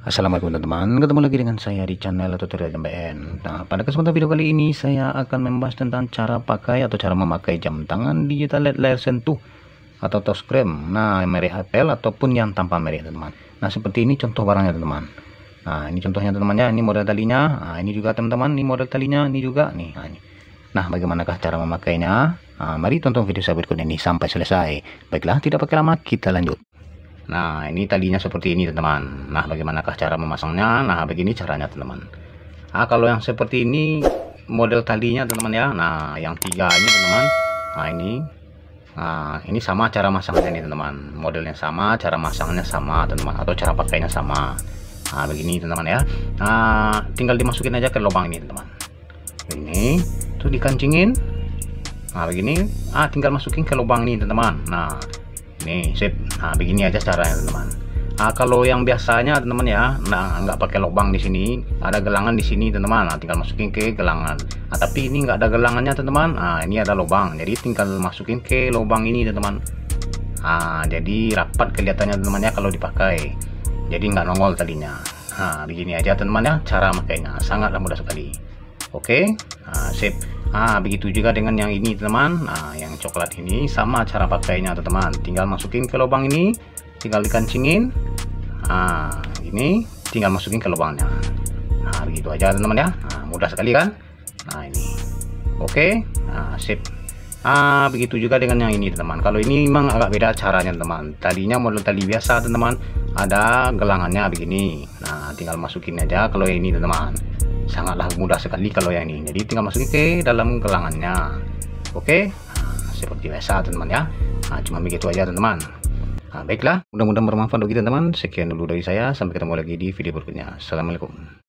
Assalamualaikum teman-teman, ketemu lagi dengan saya di channel tutorial jam BN. Nah, pada kesempatan video kali ini saya akan membahas tentang cara pakai atau cara memakai jam tangan digital LED layar sentuh atau touchscreen. Nah, merek Apple ataupun yang tanpa merek teman-teman. Nah, seperti ini contoh barangnya teman-teman. Nah, ini contohnya teman-temannya, ini model talinya. Nah, ini juga teman-teman, ini model talinya, ini juga nih. Nah, ini. Nah, bagaimanakah cara memakainya? Nah, mari tonton video saya berikut ini sampai selesai. Baiklah, tidak pakai lama, kita lanjut. Nah, ini talinya seperti ini teman-teman. Nah, bagaimanakah cara memasangnya? Nah, begini caranya teman-teman. Nah, kalau yang seperti ini model talinya teman-teman ya. Nah, yang tiga ini teman-teman. Nah, ini. Nah, ini sama cara masangnya nih teman-teman. Modelnya sama, cara masangnya sama teman-teman, atau cara pakainya sama. Nah, begini teman-teman ya. Nah, tinggal dimasukin aja ke lubang ini teman-teman. Ini tuh dikancingin. Nah, begini. Ah, tinggal masukin ke lubang ini teman-teman. Nah, nih sip. Nah, begini aja caranya teman-teman. Nah, kalau yang biasanya teman-teman ya, nah nggak pakai lubang di sini, ada gelangan di sini teman-teman. Nah, tinggal masukin ke gelangan. Nah, tapi ini nggak ada gelangannya teman-teman. Nah, ini ada lubang, jadi tinggal masukin ke lubang ini teman-teman. Nah, jadi rapat kelihatannya teman-temannya kalau dipakai, jadi nggak nongol tadinya. Nah, begini aja teman-teman ya cara makainya, sangatlah mudah sekali. Oke, nah, sip. Nah, begitu juga dengan yang ini teman. Nah, yang coklat ini sama cara pakainya teman. Tinggal masukin ke lubang ini, tinggal dikancingin. Nah, ini tinggal masukin ke lubangnya. Nah, begitu aja teman-teman ya. Nah, mudah sekali kan? Nah, ini. Oke, nah, sip. Ah, begitu juga dengan yang ini teman. Kalau ini memang agak beda caranya teman. Tadinya model tali biasa teman-teman, ada gelangannya begini. Nah, tinggal masukin aja kalau yang ini teman-teman. Sangatlah mudah sekali kalau yang ini, jadi tinggal masukin ke dalam gelangannya. Oke, nah, seperti biasa teman-teman ya. Nah, cuma begitu aja teman-teman. Nah, baiklah, mudah-mudahan bermanfaat bagi teman-teman. Sekian dulu dari saya, sampai ketemu lagi di video berikutnya. Assalamualaikum.